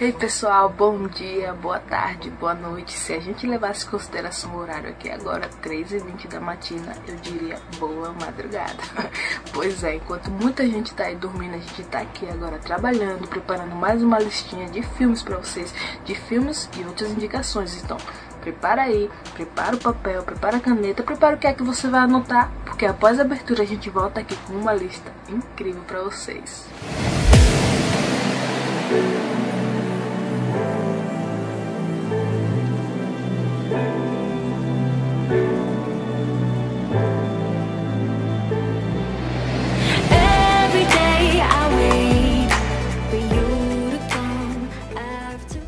Ei pessoal, bom dia, boa tarde, boa noite. Se a gente levasse em consideração o horário aqui agora, 3h20 da matina, eu diria boa madrugada. Pois é, enquanto muita gente tá aí dormindo, a gente tá aqui agora trabalhando, preparando mais uma listinha de filmes pra vocês, de filmes e outras indicações. Então, prepara aí, prepara o papel, prepara a caneta, prepara o que é que você vai anotar, porque após a abertura a gente volta aqui com uma lista incrível pra vocês.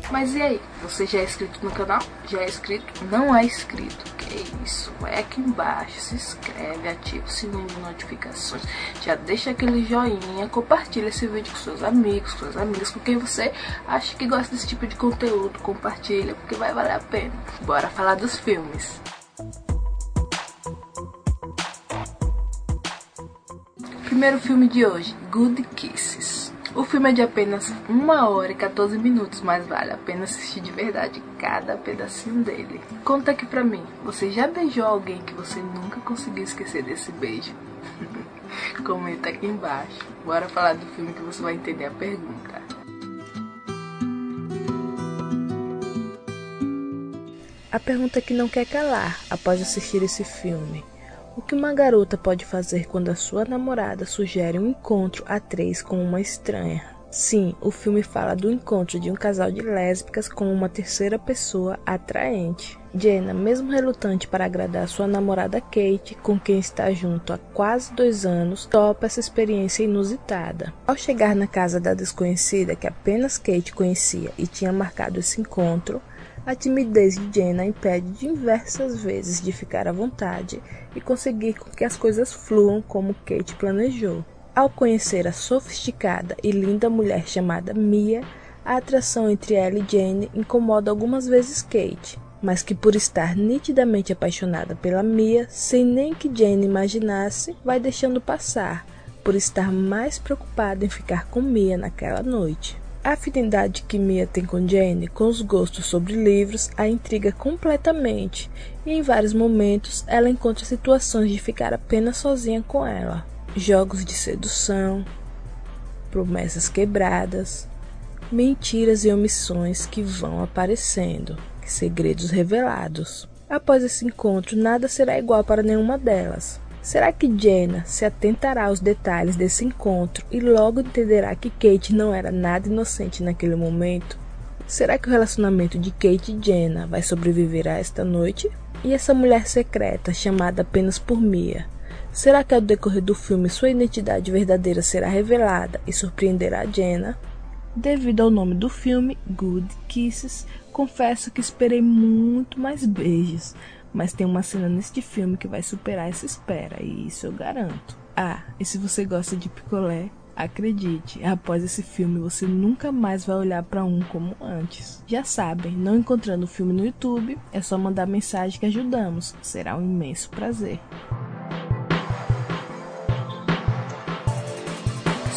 Mas e aí, você já é inscrito no canal? Já é inscrito? Não é inscrito? Que isso? Vai aqui embaixo, se inscreve, ativa o sininho de notificações, já deixa aquele joinha, compartilha esse vídeo com seus amigos, com suas amigas, com quem você acha que gosta desse tipo de conteúdo, compartilha, porque vai valer a pena. Bora falar dos filmes. Primeiro filme de hoje, Good Kisses. O filme é de apenas 1h e 14 minutos, mas vale a pena assistir de verdade cada pedacinho dele. Conta aqui pra mim, você já beijou alguém que você nunca conseguiu esquecer desse beijo? Comenta aqui embaixo. Bora falar do filme que você vai entender a pergunta. A pergunta que não quer calar após assistir esse filme. O que uma garota pode fazer quando a sua namorada sugere um encontro a 3 com uma estranha? Sim, o filme fala do encontro de um casal de lésbicas com uma terceira pessoa atraente. Jenna, mesmo relutante para agradar sua namorada Kate, com quem está junto há quase 2 anos, topa essa experiência inusitada. Ao chegar na casa da desconhecida que apenas Kate conhecia e tinha marcado esse encontro, a timidez de Jenna impede diversas vezes de ficar à vontade e conseguir que as coisas fluam como Kate planejou. Ao conhecer a sofisticada e linda mulher chamada Mia, a atração entre ela e Jenna incomoda algumas vezes Kate, mas que por estar nitidamente apaixonada pela Mia, sem nem que Jenna imaginasse, vai deixando passar, por estar mais preocupada em ficar com Mia naquela noite. A afinidade que Mia tem com Jenna, com os gostos sobre livros, a intriga completamente, e em vários momentos ela encontra situações de ficar apenas sozinha com ela. Jogos de sedução, promessas quebradas, mentiras e omissões que vão aparecendo, segredos revelados. Após esse encontro, nada será igual para nenhuma delas. Será que Jenna se atentará aos detalhes desse encontro e logo entenderá que Kate não era nada inocente naquele momento? Será que o relacionamento de Kate e Jenna vai sobreviver a esta noite? E essa mulher secreta, chamada apenas por Mia? Será que ao decorrer do filme sua identidade verdadeira será revelada e surpreenderá Jenna? Devido ao nome do filme, Good Kisses, confesso que esperei muito mais beijos. Mas tem uma cena neste filme que vai superar essa espera, e isso eu garanto. Ah, e se você gosta de picolé, acredite, após esse filme você nunca mais vai olhar para um como antes. Já sabem, não encontrando o filme no YouTube, é só mandar mensagem que ajudamos. Será um imenso prazer.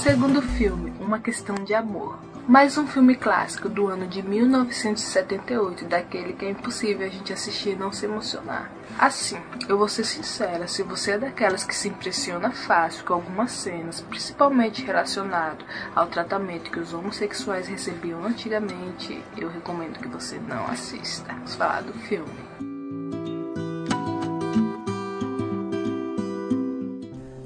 Segundo filme, Uma Questão de Amor. Mais um filme clássico do ano de 1978, daquele que é impossível a gente assistir e não se emocionar. Assim, eu vou ser sincera, se você é daquelas que se impressiona fácil com algumas cenas, principalmente relacionado ao tratamento que os homossexuais recebiam antigamente, eu recomendo que você não assista. Vamos falar do filme.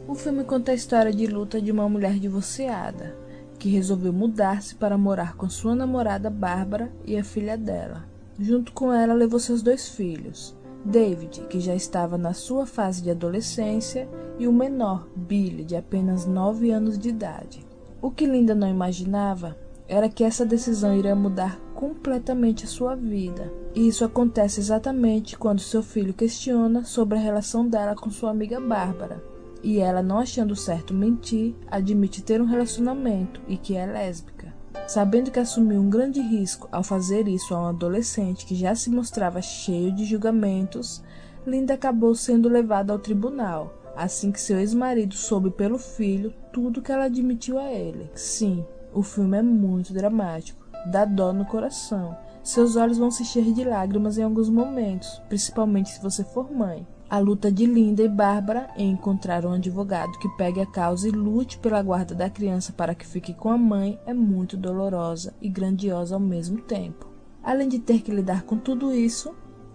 O filme conta a história de luta de uma mulher divorciada, que resolveu mudar-se para morar com sua namorada Bárbara e a filha dela. Junto com ela levou seus 2 filhos, David, que já estava na sua fase de adolescência, e o menor, Billy, de apenas 9 anos de idade. O que Linda não imaginava era que essa decisão iria mudar completamente a sua vida. E isso acontece exatamente quando seu filho questiona sobre a relação dela com sua amiga Bárbara. E ela, não achando certo mentir, admite ter um relacionamento e que é lésbica. Sabendo que assumiu um grande risco ao fazer isso a um adolescente que já se mostrava cheio de julgamentos, Linda acabou sendo levada ao tribunal, assim que seu ex-marido soube pelo filho tudo que ela admitiu a ele. Sim, o filme é muito dramático, dá dó no coração. Seus olhos vão se encher de lágrimas em alguns momentos, principalmente se você for mãe. A luta de Linda e Bárbara em encontrar um advogado que pegue a causa e lute pela guarda da criança para que fique com a mãe é muito dolorosa e grandiosa ao mesmo tempo. Além de ter que lidar com tudo isso,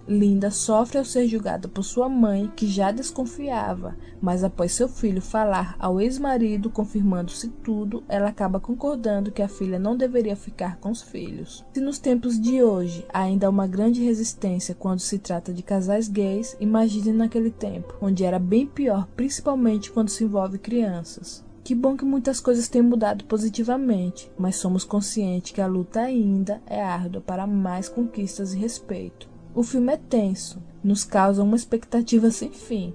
Linda sofre ao ser julgada por sua mãe, que já desconfiava, mas após seu filho falar ao ex-marido confirmando-se tudo, ela acaba concordando que a filha não deveria ficar com os filhos. Se nos tempos de hoje ainda há uma grande resistência quando se trata de casais gays, imagine naquele tempo, onde era bem pior, principalmente quando se envolve crianças. Que bom que muitas coisas têm mudado positivamente, mas somos conscientes que a luta ainda é árdua para mais conquistas e respeito. O filme é tenso, nos causa uma expectativa sem fim.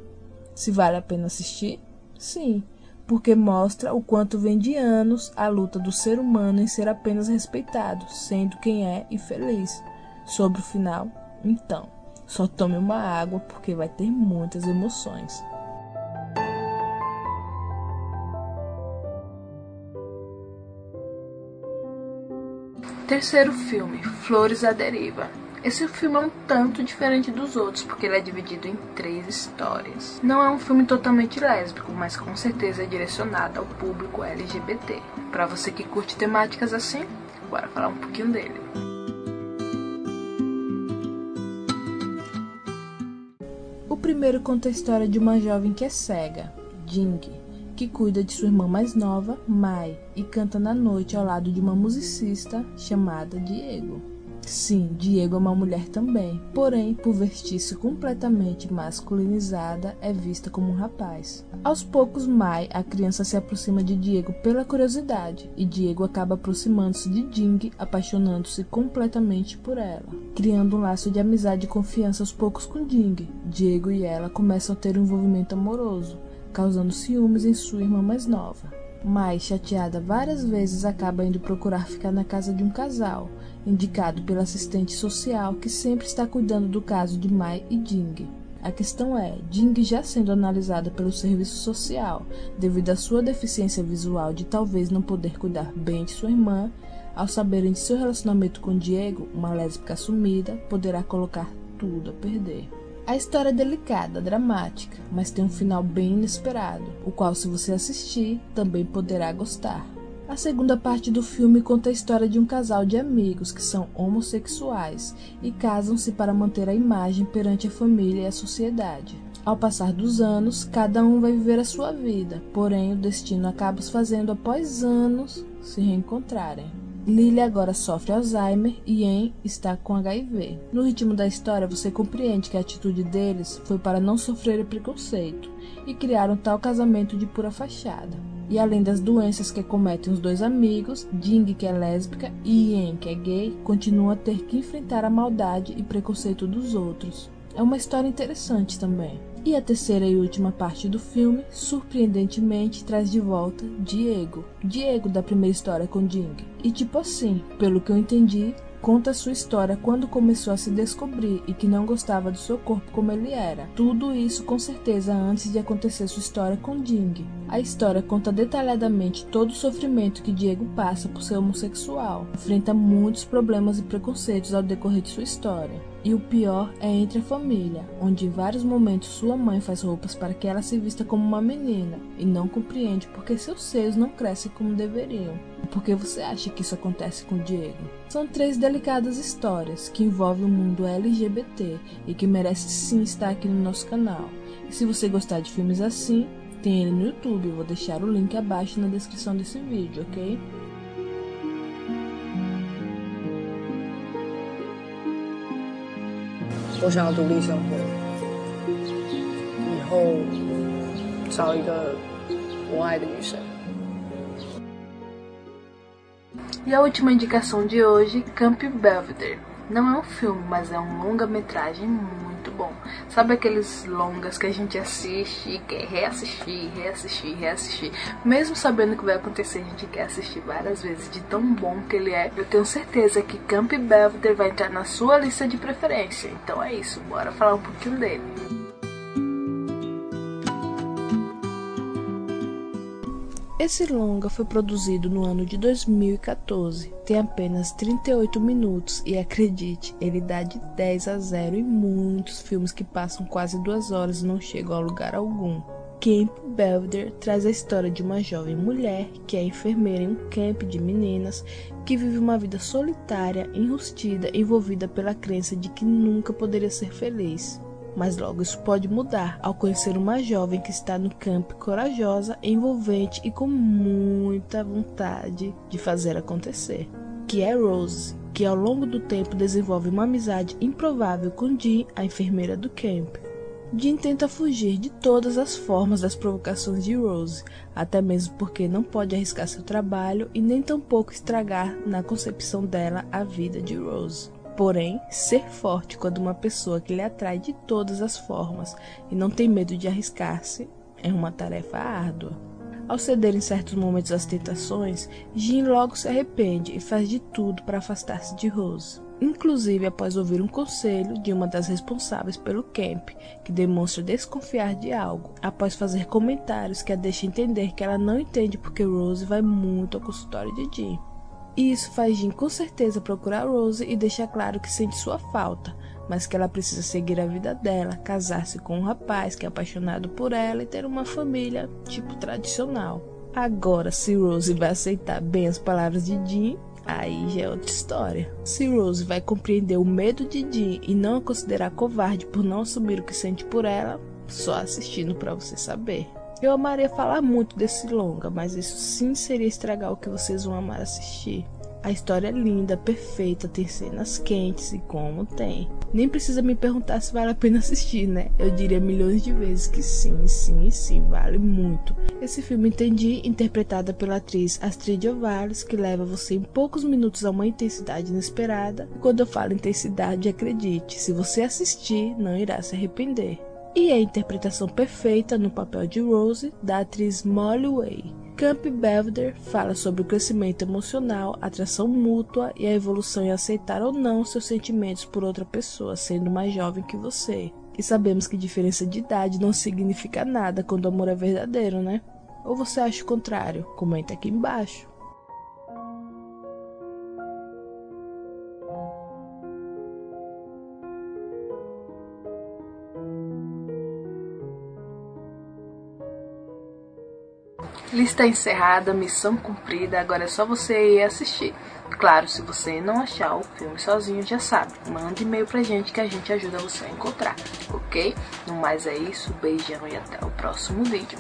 Se vale a pena assistir? Sim, porque mostra o quanto vem de anos a luta do ser humano em ser apenas respeitado, sendo quem é e feliz. Sobre o final, então, só tome uma água porque vai ter muitas emoções. Terceiro filme, Flores à Deriva. Esse filme é um tanto diferente dos outros, porque ele é dividido em 3 histórias. Não é um filme totalmente lésbico, mas com certeza é direcionado ao público LGBT. Pra você que curte temáticas assim, bora falar um pouquinho dele. O primeiro conta a história de uma jovem que é cega, Jing, que cuida de sua irmã mais nova, Mai, e canta na noite ao lado de uma musicista chamada Diego. Sim, Diego é uma mulher também, porém, por vestir-se completamente masculinizada, é vista como um rapaz. Aos poucos, Mai, a criança, se aproxima de Diego pela curiosidade, e Diego acaba aproximando-se de Jing, apaixonando-se completamente por ela, criando um laço de amizade e confiança aos poucos com Jing. Diego e ela começam a ter um envolvimento amoroso, causando ciúmes em sua irmã mais nova. Mai, chateada várias vezes, acaba indo procurar ficar na casa de um casal, indicado pela assistente social que sempre está cuidando do caso de Mai e Jing. A questão é, Jing já sendo analisada pelo serviço social, devido à sua deficiência visual de talvez não poder cuidar bem de sua irmã, ao saberem de seu relacionamento com Diego, uma lésbica assumida, poderá colocar tudo a perder. A história é delicada, dramática, mas tem um final bem inesperado, o qual, se você assistir, também poderá gostar. A segunda parte do filme conta a história de um casal de amigos que são homossexuais e casam-se para manter a imagem perante a família e a sociedade. Ao passar dos anos, cada um vai viver a sua vida, porém o destino acaba os fazendo, após anos, se reencontrarem. Lily agora sofre Alzheimer e Anne está com HIV. No ritmo da história, você compreende que a atitude deles foi para não sofrer preconceito e criar um tal casamento de pura fachada. E além das doenças que acometem os dois amigos, Jing, que é lésbica, e Anne, que é gay, continua a ter que enfrentar a maldade e preconceito dos outros. É uma história interessante também. E a terceira e última parte do filme, surpreendentemente, traz de volta Diego da primeira história com Jing. E tipo assim, pelo que eu entendi, conta sua história quando começou a se descobrir e que não gostava do seu corpo como ele era. Tudo isso com certeza antes de acontecer sua história com Jing. A história conta detalhadamente todo o sofrimento que Diego passa por ser homossexual. Enfrenta muitos problemas e preconceitos ao decorrer de sua história. E o pior é entre a família, onde em vários momentos sua mãe faz roupas para que ela se vista como uma menina e não compreende porque seus seios não crescem como deveriam. Por que você acha que isso acontece com Diego? São 3 delicadas histórias que envolvem o mundo LGBT e que merece sim estar aqui no nosso canal. E se você gostar de filmes assim, tem ele no YouTube, eu vou deixar o link abaixo na descrição desse vídeo, ok? Eu quero ser independente. E depois, encontrar uma mulher. E a última indicação de hoje, Camp Belvedere. Não é um filme, mas é um longa-metragem muito bom. Sabe aqueles longas que a gente assiste e quer reassistir, reassistir, reassistir? Mesmo sabendo o que vai acontecer, a gente quer assistir várias vezes, de tão bom que ele é. Eu tenho certeza que Camp Belvedere vai entrar na sua lista de preferência. Então é isso, bora falar um pouquinho dele. Esse longa foi produzido no ano de 2014, tem apenas 38 minutos e acredite, ele dá de 10 a 0 em muitos filmes que passam quase 2 horas e não chegam a lugar algum. Camp Belvedere traz a história de uma jovem mulher que é enfermeira em um camp de meninas que vive uma vida solitária, enrustida, envolvida pela crença de que nunca poderia ser feliz. Mas logo isso pode mudar ao conhecer uma jovem que está no camp corajosa, envolvente e com muita vontade de fazer acontecer, que é Rose, que ao longo do tempo desenvolve uma amizade improvável com Jean, a enfermeira do camp. Jean tenta fugir de todas as formas das provocações de Rose, até mesmo porque não pode arriscar seu trabalho e nem tampouco estragar, na concepção dela, a vida de Rose. Porém, ser forte quando uma pessoa que lhe atrai de todas as formas e não tem medo de arriscar-se é uma tarefa árdua. Ao ceder em certos momentos às tentações, Jean logo se arrepende e faz de tudo para afastar-se de Rose. Inclusive após ouvir um conselho de uma das responsáveis pelo camp, que demonstra desconfiar de algo, após fazer comentários que a deixam entender que ela não entende porque Rose vai muito ao consultório de Jean. E isso faz Jean com certeza procurar Rose e deixar claro que sente sua falta, mas que ela precisa seguir a vida dela, casar-se com um rapaz que é apaixonado por ela e ter uma família tipo tradicional. Agora, se Rose vai aceitar bem as palavras de Jean, aí já é outra história. Se Rose vai compreender o medo de Jean e não a considerar covarde por não assumir o que sente por ela, só assistindo pra você saber. Eu amaria falar muito desse longa, mas isso sim seria estragar o que vocês vão amar assistir. A história é linda, perfeita, tem cenas quentes e como tem. Nem precisa me perguntar se vale a pena assistir, né? Eu diria milhões de vezes que sim, vale muito. Esse filme Entendi, interpretada pela atriz Astrid Ovares, que leva você em poucos minutos a uma intensidade inesperada. E quando eu falo intensidade, acredite, se você assistir, não irá se arrepender. E a interpretação perfeita no papel de Rose, da atriz Molly Way. Camp Belvedere fala sobre o crescimento emocional, atração mútua e a evolução em aceitar ou não seus sentimentos por outra pessoa, sendo mais jovem que você. E sabemos que diferença de idade não significa nada quando o amor é verdadeiro, né? Ou você acha o contrário? Comenta aqui embaixo. Lista encerrada, missão cumprida, agora é só você ir assistir. Claro, se você não achar o filme sozinho, já sabe, manda e-mail pra gente que a gente ajuda você a encontrar, ok? No mais é isso, beijão e até o próximo vídeo.